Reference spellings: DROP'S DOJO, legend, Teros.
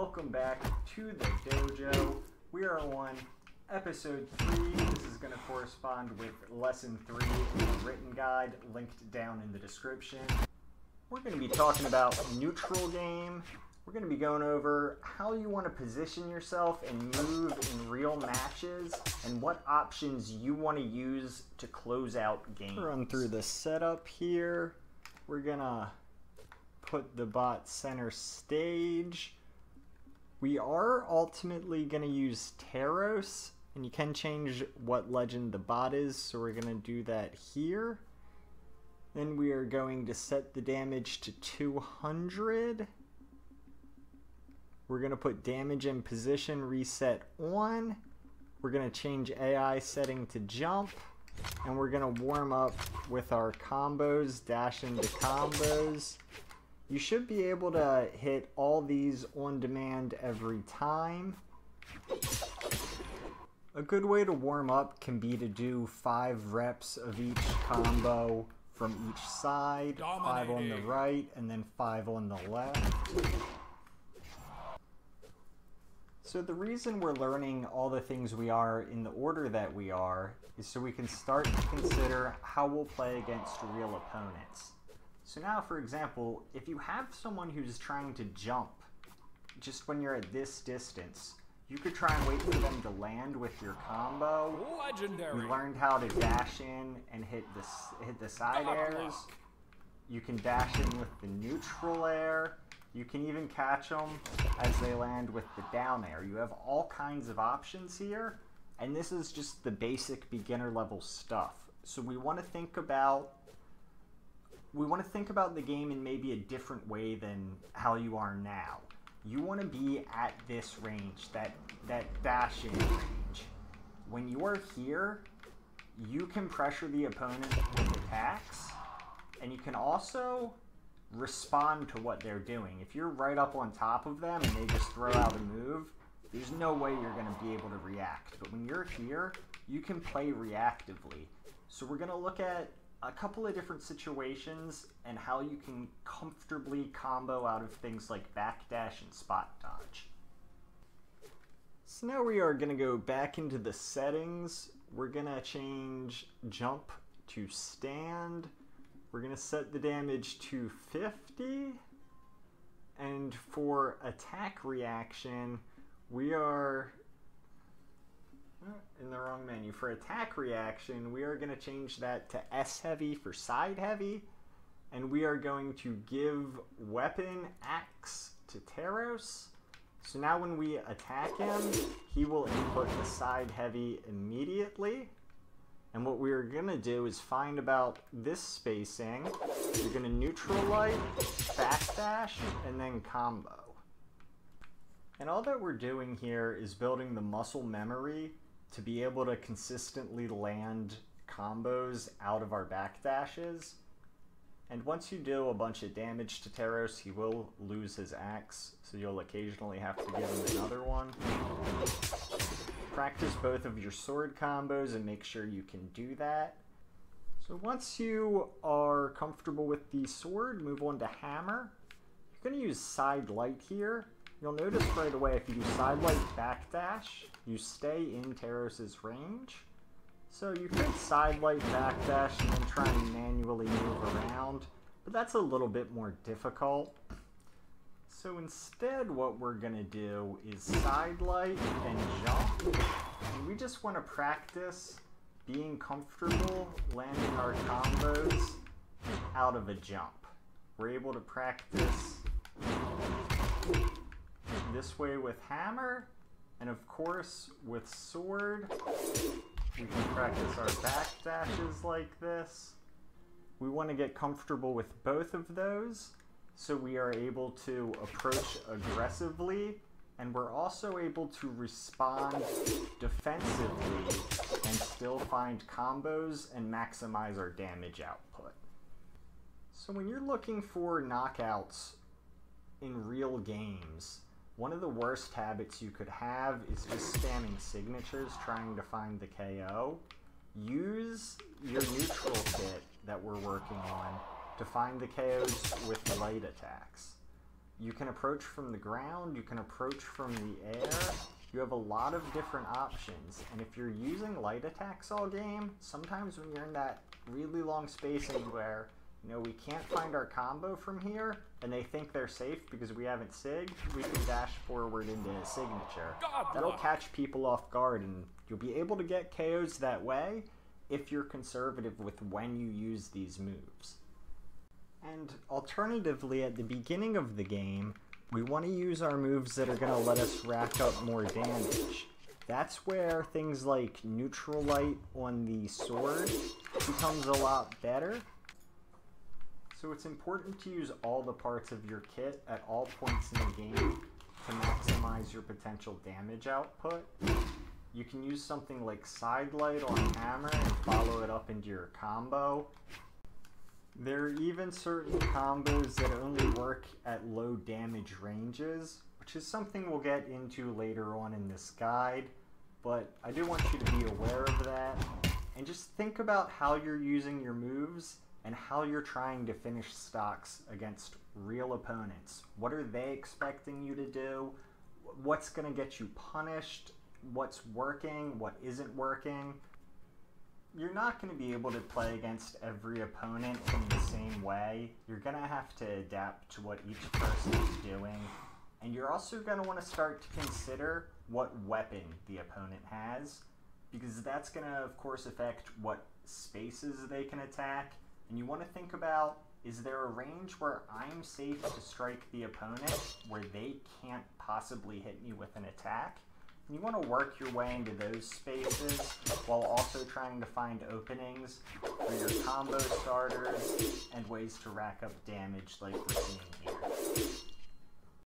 welcome back to the dojo. We are on episode 3. This is going to correspond with lesson 3 in the written guide, linked down in the description. We're going to be talking about neutral game. We're going to be going over how you want to position yourself and move in real matches, and what options you want to use to close out games. Run through the setup here. We're going to put the bot center stage. We are ultimately going to use Teros, and you can change what legend the bot is, so we're going to do that here. Then we are going to set the damage to 200. We're going to put damage and position reset on. We're going to change AI setting to jump. And we're going to warm up with our combos, dash into combos. You should be able to hit all these on demand every time. A good way to warm up can be to do 5 reps of each combo from each side. Dominating. 5 on the right and then 5 on the left. So the reason we're learning all the things we are in the order that we are is so we can start to consider how we'll play against real opponents. So now, for example, if you have someone who's trying to jump just when you're at this distance, you could try and wait for them to land with your combo. Legendary. You learned how to dash in and hit the side airs. You can dash in with the neutral air. You can even catch them as they land with the down air. You have all kinds of options here, and this is just the basic beginner level stuff. So we want to think about the game in maybe a different way than how you are now. You want to be at this range, that dashing range. When you are here, you can pressure the opponent with attacks, and you can also respond to what they're doing. If you're right up on top of them and they just throw out a move, there's no way you're going to be able to react. But when you're here, you can play reactively. So we're going to look at a couple of different situations and how you can comfortably combo out of things like backdash and spot dodge. So now we are going to go back into the settings. We're going to change jump to stand. We're going to set the damage to 50, and for attack reaction, we are in the wrong menu. For attack reaction, we are going to change that to S heavy for side heavy, and we are going to give weapon axe to Teros. So now when we attack him, he will input the side heavy immediately. And what we're going to do is find about this spacing. You're going to neutral light, backdash, and then combo. And all that we're doing here is building the muscle memory to be able to consistently land combos out of our backdashes. And once you do a bunch of damage to Teros, he will lose his axe, so you'll occasionally have to give him another one. Practice both of your sword combos and make sure you can do that. So once you are comfortable with the sword, move on to hammer. You're going to use side light here. You'll notice right away if you do side light backdash, you stay in Teros's range. So you could side light backdash and then try and manually move around, but that's a little bit more difficult. So instead what we're going to do is side light and jump, and we just want to practice being comfortable landing our combos out of a jump. We're able to practice this way with hammer, and of course with sword we can practice our back dashes like this. We want to get comfortable with both of those, so we are able to approach aggressively, and we're also able to respond defensively and still find combos and maximize our damage output. So when you're looking for knockouts in real games, one of the worst habits you could have is just spamming signatures trying to find the KO. Use your neutral kit that we're working on to find the KOs with light attacks. You can approach from the ground, you can approach from the air. You have a lot of different options, and if you're using light attacks all game, sometimes when you're in that really long spacing where, you know, we can't find our combo from here, and they think they're safe because we haven't sigged, we can dash forward into a signature. That'll catch people off guard, and you'll be able to get KOs that way if you're conservative with when you use these moves. And alternatively, at the beginning of the game, we want to use our moves that are going to let us rack up more damage. That's where things like neutral light on the sword becomes a lot better. So it's important to use all the parts of your kit at all points in the game to maximize your potential damage output. You can use something like side light on hammer and follow it up into your combo. There are even certain combos that only work at low damage ranges, which is something we'll get into later on in this guide, but I do want you to be aware of that, and just think about how you're using your moves and how you're trying to finish stocks against real opponents. What are they expecting you to do? What's going to get you punished? What's working? What isn't working? You're not going to be able to play against every opponent in the same way. You're going to have to adapt to what each person is doing. And you're also going to want to start to consider what weapon the opponent has, because that's going to, of course, affect what spaces they can attack. And you want to think about, is there a range where I'm safe to strike the opponent where they can't possibly hit me with an attack? You want to work your way into those spaces while also trying to find openings for your combo starters and ways to rack up damage like we're seeing here.